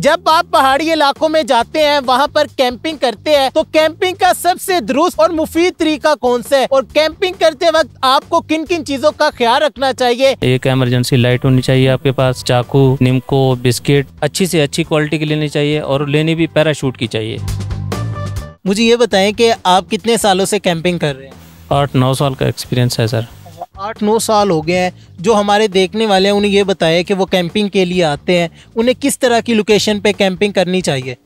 जब आप पहाड़ी इलाकों में जाते हैं, वहाँ पर कैंपिंग करते हैं, तो कैंपिंग का सबसे दुरुस्त और मुफीद तरीका कौन सा है और कैंपिंग करते वक्त आपको किन किन चीजों का ख्याल रखना चाहिए? एक इमरजेंसी लाइट होनी चाहिए आपके पास, चाकू, निमको, बिस्किट अच्छी से अच्छी क्वालिटी की लेनी चाहिए और लेनी भी पैराशूट की चाहिए। मुझे ये बताएं कि आप कितने सालों से कैंपिंग कर रहे हैं? 8-9 साल का एक्सपीरियंस है सर। 8-9 साल हो गए हैं। जो हमारे देखने वाले हैं उन्हें ये बताया कि वो कैंपिंग के लिए आते हैं, उन्हें किस तरह की लोकेशन पे कैंपिंग करनी चाहिए?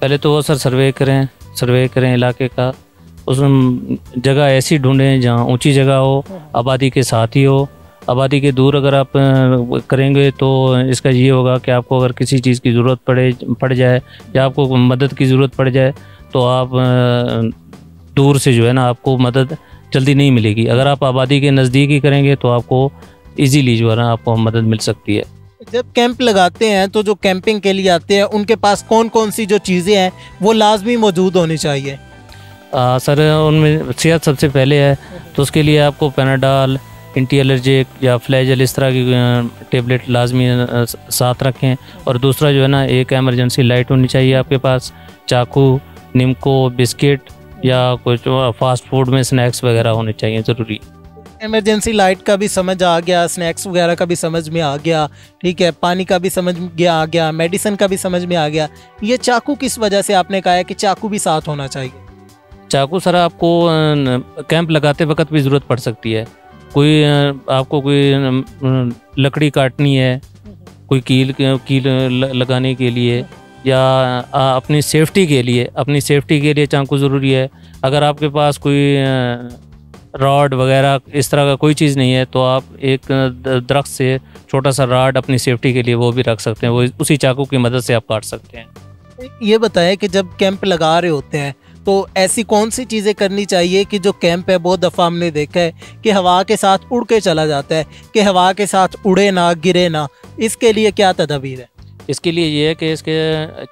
पहले तो वो सर सर्वे करें इलाके का, उसमें जगह ऐसी ढूंढें जहाँ ऊंची जगह हो, आबादी के साथ ही हो। आबादी के दूर अगर आप करेंगे तो इसका ये होगा कि आपको अगर किसी चीज़ की ज़रूरत पड़ जाए या आपको मदद की ज़रूरत पड़ जाए तो आप दूर से जो है ना आपको मदद जल्दी नहीं मिलेगी। अगर आप आबादी के नज़दीक ही करेंगे तो आपको इजीली जो है ना आपको मदद मिल सकती है। जब कैंप लगाते हैं तो जो कैंपिंग के लिए आते हैं उनके पास कौन कौन सी जो चीज़ें हैं वो लाजमी मौजूद होनी चाहिए? सर उनमें सेहत सबसे पहले है, तो उसके लिए आपको पेनाडाल, एंटी एलर्जिक या फ्लैजल इस तरह की टेबलेट लाजमी साथ रखें। और दूसरा जो है ना एक एमरजेंसी लाइट होनी चाहिए आपके पास, चाकू, निमको, बिस्किट या कुछ फास्ट फूड में स्नैक्स वगैरह होने चाहिए ज़रूरी। एमरजेंसी लाइट का भी समझ आ गया, स्नैक्स वगैरह का भी समझ में आ गया, ठीक है, पानी का भी समझ में आ गया, मेडिसिन का भी समझ में आ गया। ये चाकू किस वजह से आपने कहा है कि चाकू भी साथ होना चाहिए? चाकू सर आपको कैंप लगाते वक्त भी ज़रूरत पड़ सकती है। कोई आपको कोई लकड़ी काटनी है, कोई कील लगाने के लिए या अपनी सेफ्टी के लिए चाकू ज़रूरी है। अगर आपके पास कोई रॉड वगैरह इस तरह का कोई चीज़ नहीं है तो आप एक दरख्त से छोटा सा रॉड अपनी सेफ्टी के लिए वो भी रख सकते हैं, वो उसी चाकू की मदद से आप काट सकते हैं। ये बताएं कि जब कैंप लगा रहे होते हैं तो ऐसी कौन सी चीज़ें करनी चाहिए कि जो कैंप है, बहुत दफ़ा हमने देखा है कि हवा के साथ उड़ के चला जाता है, कि हवा के साथ उड़े ना, गिरे ना, इसके लिए क्या तदबीर है? इसके लिए ये है कि इसके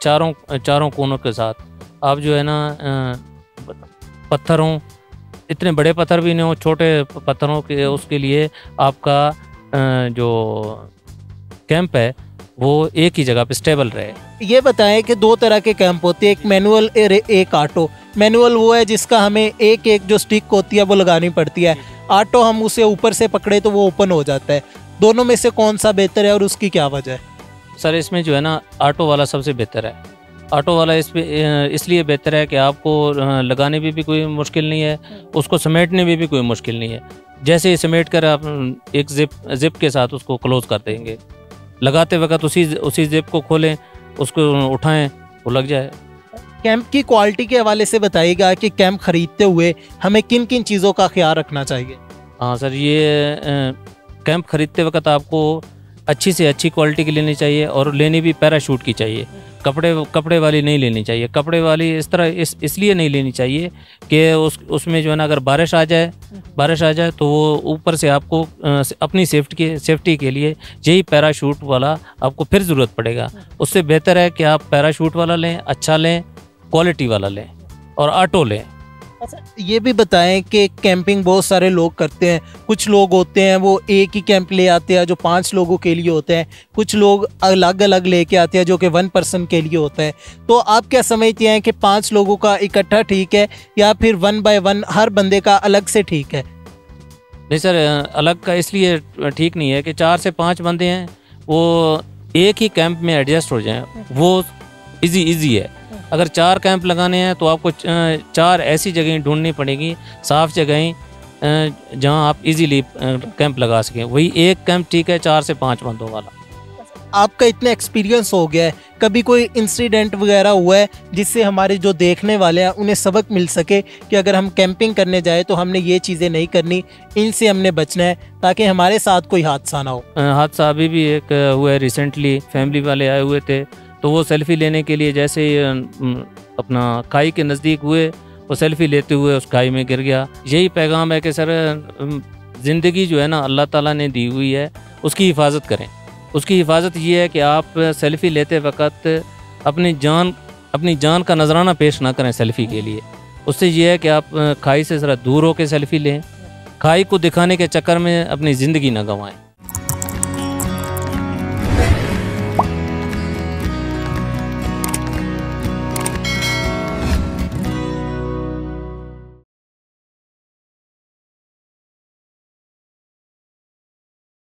चारों कोनों के साथ आप जो है ना पत्थरों, इतने बड़े पत्थर भी नहीं हो, छोटे पत्थरों के, उसके लिए आपका जो कैंप है वो एक ही जगह पे स्टेबल रहे। ये बताएं कि दो तरह के कैंप होते हैं, एक मैनुअल एक ऑटो। मैनुअल वो है जिसका हमें एक जो स्टिक होती है वो लगानी पड़ती है, ऑटो हम उसे ऊपर से पकड़े तो वो ओपन हो जाता है। दोनों में से कौन सा बेहतर है और उसकी क्या वजह है? सर इसमें जो है ना ऑटो वाला सबसे बेहतर है। ऑटो वाला इसलिए बेहतर है कि आपको लगाने में भी कोई मुश्किल नहीं है, उसको समेटने में भी कोई मुश्किल नहीं है। जैसे समेट कर आप एक जिप के साथ उसको क्लोज कर देंगे, लगाते वक्त उसी जेब को खोलें, उसको उठाएं, वो लग जाए। कैंप की क्वालिटी के हवाले से बताइएगा कि कैंप ख़रीदते हुए हमें किन किन चीज़ों का ख्याल रखना चाहिए? हाँ सर, ये कैंप ख़रीदते वक्त आपको अच्छी से अच्छी क्वालिटी की लेनी चाहिए और लेनी भी पैराशूट की चाहिए। कपड़े वाली नहीं लेनी चाहिए। कपड़े वाली इस तरह इसलिए नहीं लेनी चाहिए कि उसमें जो है ना अगर बारिश आ जाए तो वो ऊपर से आपको अपनी सेफ्टी के लिए यही पैराशूट वाला आपको फिर ज़रूरत पड़ेगा। उससे बेहतर है कि आप पैराशूट वाला लें, अच्छा लें, क्वालिटी वाला लें और ऑटो लें। ये भी बताएं कि कैंपिंग बहुत सारे लोग करते हैं। कुछ लोग होते हैं वो एक ही कैंप ले आते हैं जो 5 लोगों के लिए होते हैं, कुछ लोग अलग अलग लेके आते हैं जो कि 1 पर्सन के लिए होता है। तो आप क्या समझते हैं कि 5 लोगों का इकट्ठा ठीक है या फिर 1 by 1 हर बंदे का अलग से ठीक है? नहीं सर, अलग का इसलिए ठीक नहीं है कि 4 से 5 बंदे हैं वो एक ही कैंप में एडजस्ट हो जाएँ, वो ईजी है। अगर 4 कैंप लगाने हैं तो आपको 4 ऐसी जगहें ढूंढनी पड़ेंगी, साफ़ जगहें जहां आप इजीली कैंप लगा सकें। वही एक कैंप ठीक है 4 से 5 बंदों वाला। आपका इतना एक्सपीरियंस हो गया है, कभी कोई इंसिडेंट वगैरह हुआ है जिससे हमारे जो देखने वाले हैं उन्हें सबक मिल सके कि अगर हम कैंपिंग करने जाए तो हमने ये चीज़ें नहीं करनी, इनसे हमने बचना है ताकि हमारे साथ कोई हादसा ना हो? हादसा अभी भी एक हुआ है रिसेंटली, फैमिली वाले आए हुए थे तो वो सेल्फ़ी लेने के लिए जैसे अपना खाई के नज़दीक हुए, वो सेल्फ़ी लेते हुए उस खाई में गिर गया। यही पैगाम है कि सर ज़िंदगी जो है ना अल्लाह ताला ने दी हुई है, उसकी हिफाजत करें। उसकी हिफाजत ये है कि आप सेल्फ़ी लेते वक्त अपनी जान का नजराना पेश ना करें सेल्फ़ी के लिए। उससे यह है कि आप खाई से ज़रा दूर होकर सेल्फ़ी लें, खाई को दिखाने के चक्कर में अपनी ज़िंदगी ना गंवाएँ।